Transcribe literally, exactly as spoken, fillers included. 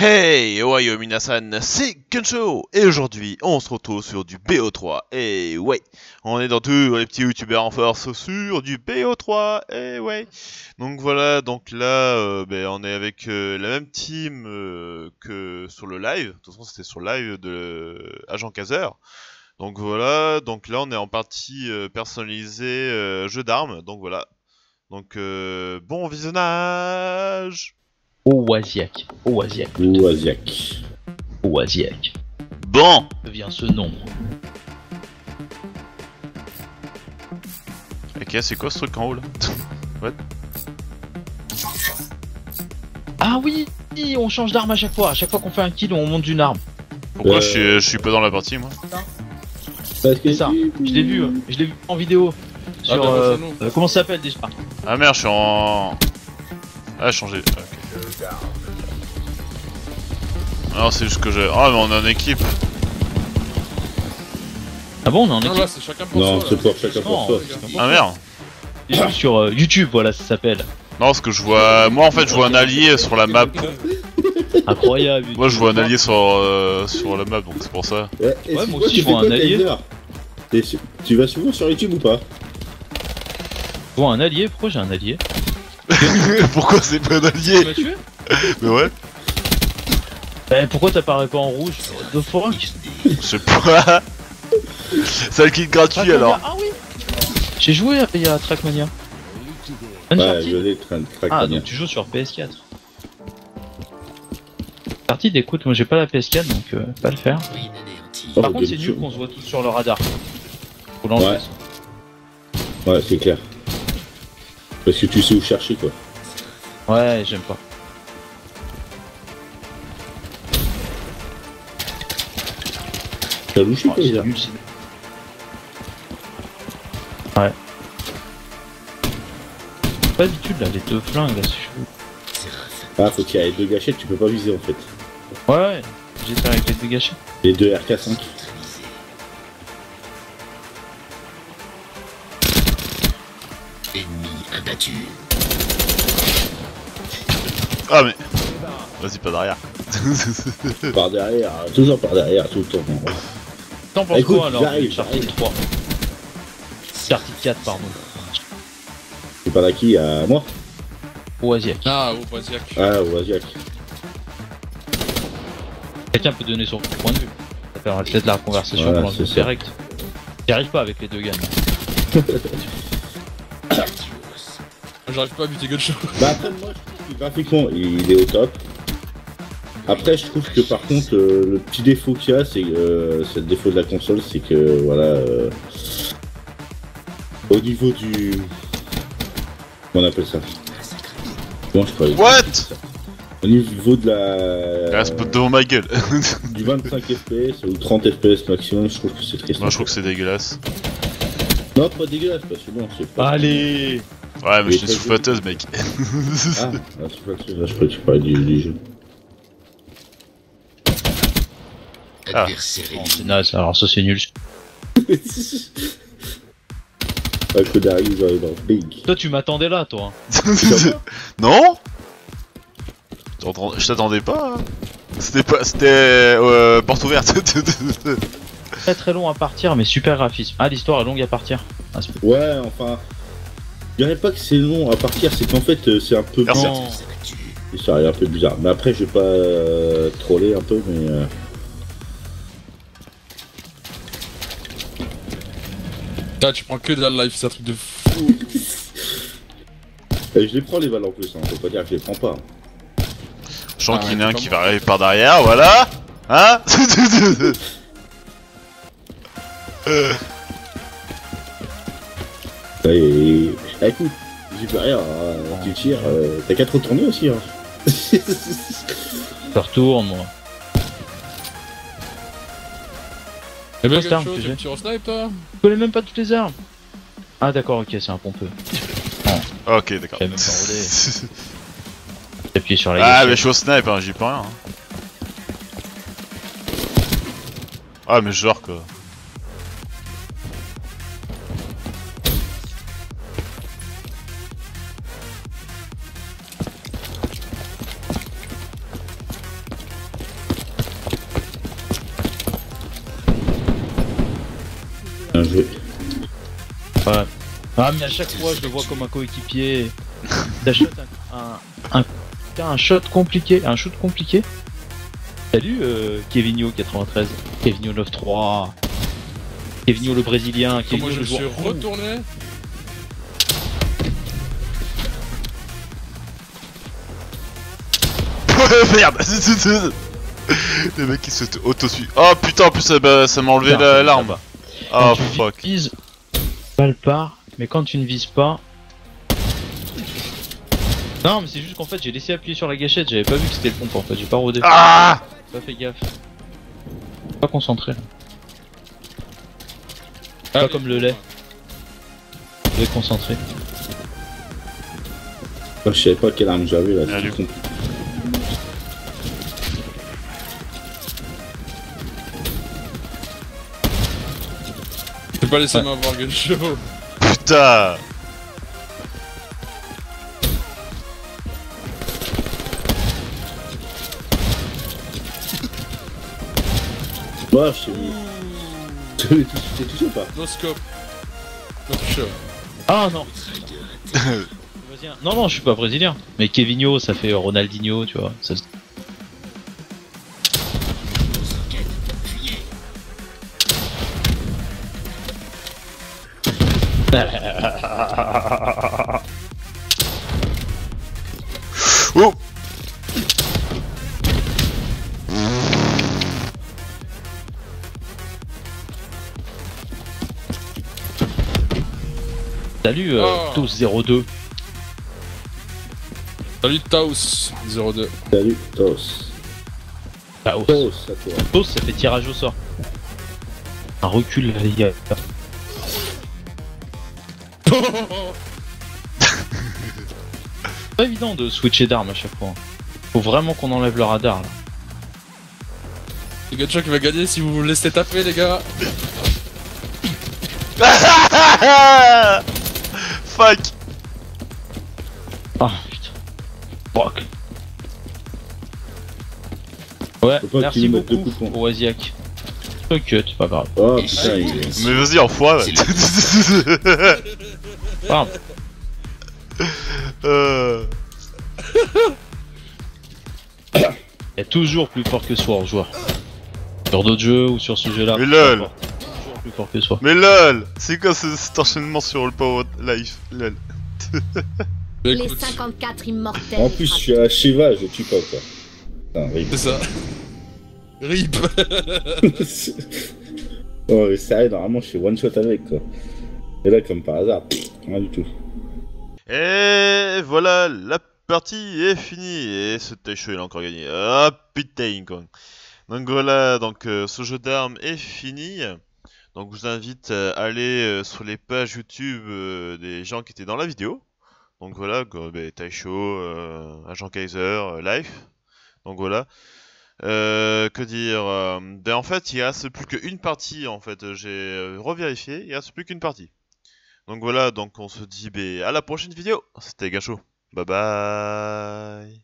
Hey, ohayo minasan, c'est Gunsho. Et aujourd'hui, on se retrouve sur du B O trois. Et ouais, on est dans tous les petits youtubeurs en force sur du B O trois. Et ouais, donc voilà, donc là, euh, bah, on est avec euh, la même team euh, que sur le live. De toute façon, c'était sur le live de euh, Agent Kaiser. Donc voilà, donc là, on est en partie euh, personnalisée euh, jeu d'armes. Donc voilà, donc euh, bon visionnage. Oasiak, Oasiak, Oasiak, Oasiak. Bon, vient ce nom. Ok, c'est quoi ce truc en haut là? What? Ah oui, on change d'arme à chaque fois. À chaque fois qu'on fait un kill, on monte d'une arme. Pourquoi euh... je, suis, je suis pas dans la partie moi? Parce que ça, je l'ai vu, je l'ai vu en vidéo. Sur, ah, bah, euh, euh, comment ça s'appelle déjà? Ah merde, je suis en. Ah, changé. Okay. Alors c'est juste que j'ai... Ah oh, mais on est en équipe. Ah bon, on est en équipe? Non, c'est chacun pour soi. Non, c'est pour chacun pour soi. Ah merde. Sur euh, YouTube, voilà, ça s'appelle. Non, parce que je vois... Moi en fait, je vois un allié sur la map. Incroyable. Moi je vois un allié sur, euh, sur la map, donc c'est pour ça. Ouais, ouais moi aussi je vois un allié. Su... Tu vas souvent sur YouTube ou pas? Je vois un allié, pourquoi j'ai un allié? Pourquoi c'est pas un allié? Tu m'as tué? Mais ouais. Bah pourquoi t'apparais pas en rouge? What the fuck? Je sais pas. C'est le kill gratuit alors. Ah oui. J'ai joué il y a Trackmania. Ouais, je l'ai, Trackmania. Ah donc tu joues sur P S quatre. Partie d'écoute, moi j'ai pas la P S quatre donc euh, pas le faire. Par oh, contre c'est nul qu'on se voit tous sur le radar. Pour ouais, ouais c'est clair. Parce que tu sais où chercher quoi. Ouais, j'aime pas. T'as louché quoi, bizarre. Ouais. Pas d'habitude là, les deux flingues là, c'est chelou. Ah, faut qu'il y ait les deux gâchettes, tu peux pas viser en fait. Ouais, ouais, j'ai fait avec les deux gâchettes. Les deux R K cinq. Ah mais... Vas-y, pas derrière. Par derrière, toujours par derrière, tout le temps. T'en penses quoi alors? J'arrive, j'arrive. Partie quatre, pardon. C'est pas là qui, à moi? Oasiak. Ah, Oasiak. Ah, Oasiak. Quelqu'un peut donner son point de vue. Ça permet peut-être la conversation dans le direct. J'y arrive pas avec les deux gars. J'arrive pas à buter Gunsho. Bah après moi je trouve que graphiquement il est au top. Après je trouve que par contre euh, le petit défaut qu'il y a c'est euh, le défaut de la console, c'est que voilà euh, au niveau du... Comment on appelle ça? Comment je crois? What? Au niveau de la... Ah, c'est pas devant ma gueule. Du vingt-cinq F P S ou trente F P S maximum, je trouve que c'est triste. Moi je trouve que c'est dégueulasse. Non pas dégueulasse parce que bon c'est pas... Allez. Ouais, mais je suis sous flatteuse, mec. Ah, là, sous flatteuse, là, je crois que tu parlais du, du jeu. Ah, oh, c'est naze, alors ça c'est nul. Ah, que derrière, j'arrive dans big. Toi, tu m'attendais là, toi. Non, je t'attendais pas. Hein. C'était pas. C'était. Euh, porte ouverte. Très très long à partir, mais super graphisme. Ah, l'histoire est longue à partir. Ah, ouais, enfin. Je dirais pas que c'est long à partir, c'est qu'en fait c'est un peu bizarre. Ça a l'air un peu bizarre, mais après je vais pas euh, troller un peu, mais... Euh... Là tu prends que de la life, c'est un truc de fou. Je les prends les balles en plus, hein. Faut pas dire que je les prends pas. Je sens qu'il y en a un qui va arriver par derrière, voilà. Hein. euh... Et... Ah, écoute, j'y peux rien, hein. Tu tires, euh... t'as qu'à te retourner aussi. Hein. Je retourne, moi. C'est bien cette arme que j'ai. Tu connais même pas toutes les armes. Ah, d'accord, ok, c'est un pompeux. Ah. Ok, d'accord. J'ai appuyé sur la gauche. Ah, mais je suis au snipe, hein, j'y peux rien. Hein. Ah, mais genre quoi. joué. Ouais. Ah mais à chaque fois je le vois comme un coéquipier. T'achètes un, un, un, un shot compliqué, un shoot compliqué. Salut euh, Kevinio quatre-vingt-treize, Kevinio neuf trois, Kevinio le brésilien, Kevinio moi je le suis joueur... retourné. Merde. Le mec qui se auto-suit. Oh putain, en plus ça m'a enlevé l'arme. Oh fuck. Tu vises, balle part, mais quand tu ne vises pas. Non, mais c'est juste qu'en fait j'ai laissé appuyer sur la gâchette, j'avais pas vu que c'était le pompe en fait, j'ai pas rodé. Ah, pas fait gaffe. Pas concentré. Ah, pas comme le lait. Je vais concentré. Je savais pas quelle arme j'avais là. Ah, du coup. Pas laisser m'avoir Gunsho. Putain. Moi je t'es touché ou pas? No scope. No scope. Ah non. Non non je suis pas brésilien. Mais Kevinho ça fait Ronaldinho tu vois. Ça... Oh. Salut euh, oh. Taos zéro deux. Salut Taos zéro deux. Salut Taos. Taos. Taos, ça, Taos, ça fait tirage au sort. Un recul les gars. C'est pas évident de switcher d'armes à chaque fois. Faut vraiment qu'on enlève le radar là. C'est Gunsho qui va gagner si vous vous laissez taper les gars. Fuck. Ah putain. Fuck. Ouais, merci beaucoup Oasiak. Ok, c'est pas grave. Oh putain, il est... Mais vas-y, enfoiré. Pardon. Euh... Il est toujours plus fort que soi en joueur. Sur d'autres jeux ou sur ce jeu-là. Mais lol. Toujours plus fort que soi. Mais lol. C'est quoi ce, cet enchaînement sur le Power Life, lol. Les cinquante-quatre immortels. En plus, je suis à Shiva, je tue pas quoi. C'est ça. RIP. Oh mais sérieux, normalement je suis one shot avec quoi. Et là comme par hasard, rien du tout. Et voilà, la partie est finie. Et ce Taisho il a encore gagné. Ah putain quoi. Donc voilà, donc euh, ce jeu d'armes est fini. Donc je vous invite à aller euh, sur les pages YouTube euh, des gens qui étaient dans la vidéo. Donc voilà, bah, Taisho, euh, Agent Kaiser, euh, Life. Donc voilà. Euh, que dire euh, ben en fait il reste plus qu'une partie en fait, j'ai euh, revérifié, il reste plus qu'une partie. Donc voilà, donc on se dit ben, à la prochaine vidéo. C'était Gunsho, bye bye.